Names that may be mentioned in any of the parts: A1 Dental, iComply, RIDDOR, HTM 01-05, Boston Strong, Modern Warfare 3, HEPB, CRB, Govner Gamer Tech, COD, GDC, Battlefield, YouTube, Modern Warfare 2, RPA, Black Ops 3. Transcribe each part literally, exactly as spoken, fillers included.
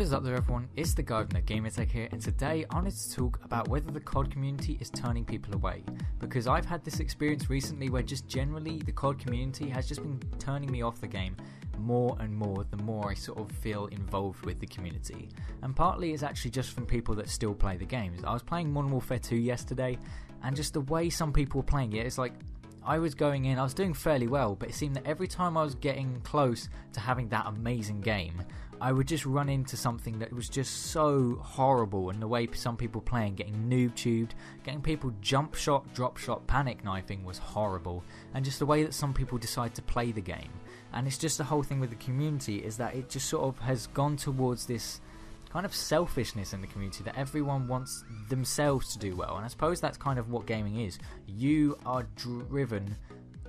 What is up there everyone, it's the Govner Gamer Tech here, and today I wanted to talk about whether the C O D community is turning people away, because I've had this experience recently where just generally the C O D community has just been turning me off the game more and more the more I sort of feel involved with the community. And partly it's actually just from people that still play the games. I was playing Modern Warfare two yesterday, and just the way some people were playing it, it's like I was going in, I was doing fairly well, but it seemed that every time I was getting close to having that amazing game, I would just run into something that was just so horrible, and the way some people playing, getting noob tubed, getting people jump shot, drop shot, panic knifing was horrible, and just the way that some people decide to play the game. And it's just the whole thing with the community is that it just sort of has gone towards this kind of selfishness in the community that everyone wants themselves to do well, and I suppose that's kind of what gaming is. You are driven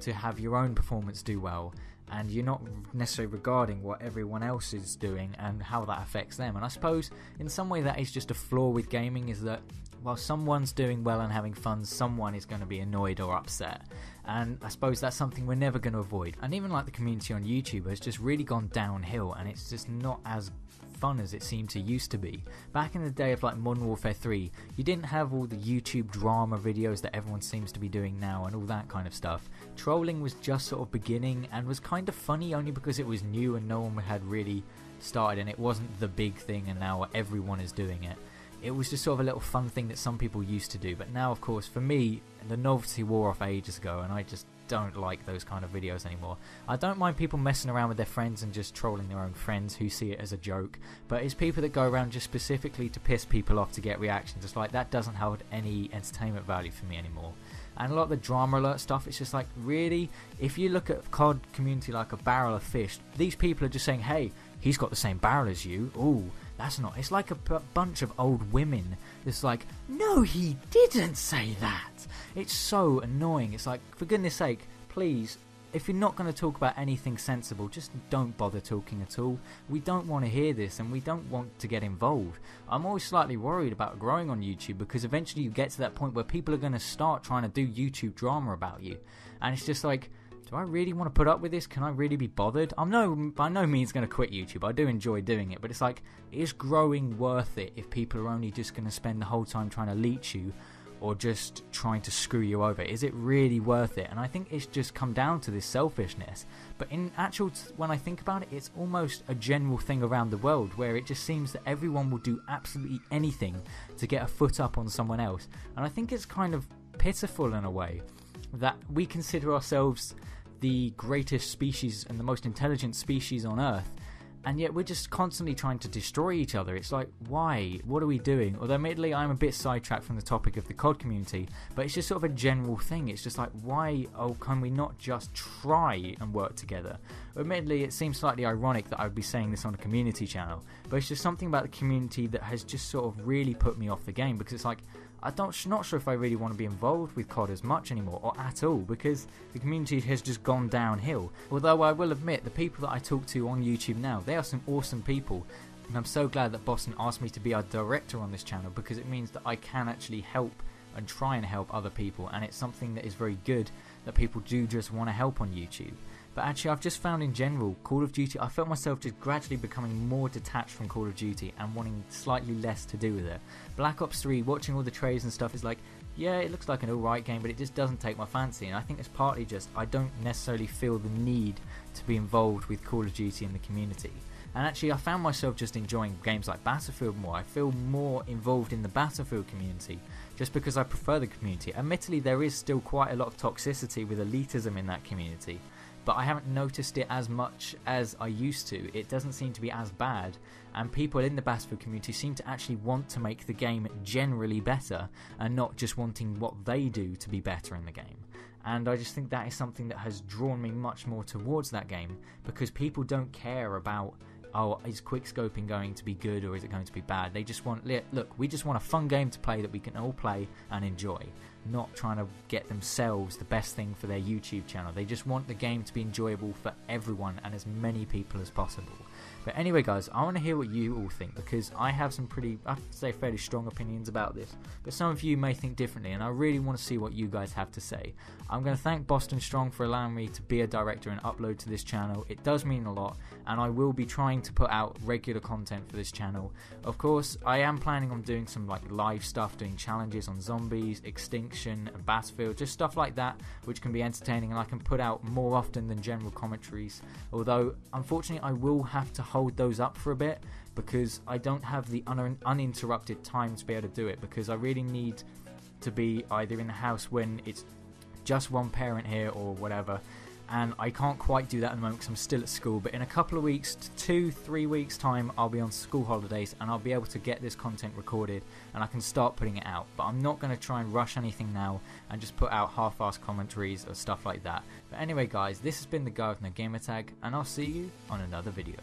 to have your own performance do well, and you're not necessarily regarding what everyone else is doing and how that affects them. And I suppose in some way that is just a flaw with gaming, is that while someone's doing well and having fun, someone is going to be annoyed or upset. And I suppose that's something we're never going to avoid. And even like the community on YouTube has just really gone downhill, and it's just not as fun as it seemed to used to be. Back in the day of like Modern Warfare three, you didn't have all the YouTube drama videos that everyone seems to be doing now and all that kind of stuff. Trolling was just sort of beginning and was kind of funny only because it was new and no one had really started, and it wasn't the big thing and now everyone is doing it. It was just sort of a little fun thing that some people used to do, but now of course for me the novelty wore off ages ago, and I just don't like those kind of videos anymore. I don't mind people messing around with their friends and just trolling their own friends who see it as a joke, but it's people that go around just specifically to piss people off to get reactions. It's like, that doesn't hold any entertainment value for me anymore. And a lot of the drama alert stuff, it's just like, really? If you look at C O D community like a barrel of fish, these people are just saying, hey, he's got the same barrel as you, ooh, that's not, it's like a p bunch of old women. It's like, no, he didn't say that. It's so annoying. It's like, for goodness sake, please, if you're not going to talk about anything sensible, just don't bother talking at all. We don't want to hear this, and we don't want to get involved. I'm always slightly worried about growing on YouTube, because eventually you get to that point where people are going to start trying to do YouTube drama about you, and it's just like, do I really want to put up with this? Can I really be bothered? I'm no, by no means going to quit YouTube. I do enjoy doing it, but it's like, is growing worth it if people are only just going to spend the whole time trying to leech you or just trying to screw you over? Is it really worth it? And I think it's just come down to this selfishness. But in actual, when I think about it, it's almost a general thing around the world where it just seems that everyone will do absolutely anything to get a foot up on someone else. And I think it's kind of pitiful in a way that we consider ourselves the greatest species and the most intelligent species on Earth, and yet we're just constantly trying to destroy each other. It's like, why? What are we doing? Although admittedly I'm a bit sidetracked from the topic of the C O D community, but it's just sort of a general thing. It's just like, why, oh, can we not just try and work together? Admittedly it seems slightly ironic that I would be saying this on a community channel, but it's just something about the community that has just sort of really put me off the game, because it's like, I'm not sure if I really want to be involved with C O D as much anymore, or at all, because the community has just gone downhill. Although I will admit, the people that I talk to on YouTube now, they are some awesome people, and I'm so glad that Boston asked me to be our director on this channel, because it means that I can actually help and try and help other people, and it's something that is very good that people do just want to help on YouTube. But actually I've just found in general, Call of Duty, I felt myself just gradually becoming more detached from Call of Duty and wanting slightly less to do with it. Black Ops three, watching all the trailers and stuff is like, yeah, it looks like an alright game, but it just doesn't take my fancy, and I think it's partly just, I don't necessarily feel the need to be involved with Call of Duty in the community. And actually I found myself just enjoying games like Battlefield more. I feel more involved in the Battlefield community just because I prefer the community. Admittedly there is still quite a lot of toxicity with elitism in that community, but I haven't noticed it as much as I used to. It doesn't seem to be as bad, and people in the Battlefield community seem to actually want to make the game generally better and not just wanting what they do to be better in the game. And I just think that is something that has drawn me much more towards that game, because people don't care about, oh, is quickscoping going to be good or is it going to be bad? They just want, look, we just want a fun game to play that we can all play and enjoy. not trying to get themselves the best thing for their YouTube channel. They just want the game to be enjoyable for everyone and as many people as possible. But anyway guys, I want to hear what you all think, because I have some pretty, I'd say fairly strong opinions about this, but some of you may think differently, and I really want to see what you guys have to say. I'm going to thank Boston Strong for allowing me to be a director and upload to this channel. It does mean a lot, and I will be trying to put out regular content for this channel. Of course, I am planning on doing some like live stuff, doing challenges on zombies, extinction and Battlefield, just stuff like that, which can be entertaining, and I can put out more often than general commentaries, although unfortunately I will have to hold those up for a bit, because I don't have the un uninterrupted time to be able to do it, because I really need to be either in the house when it's just one parent here or whatever, and I can't quite do that at the moment because I'm still at school. But in a couple of weeks, two, three weeks time, I'll be on school holidays and I'll be able to get this content recorded and I can start putting it out. But I'm not going to try and rush anything now and just put out half-assed commentaries or stuff like that. But anyway guys, this has been the Govner Gamer Tech, and I'll see you on another video.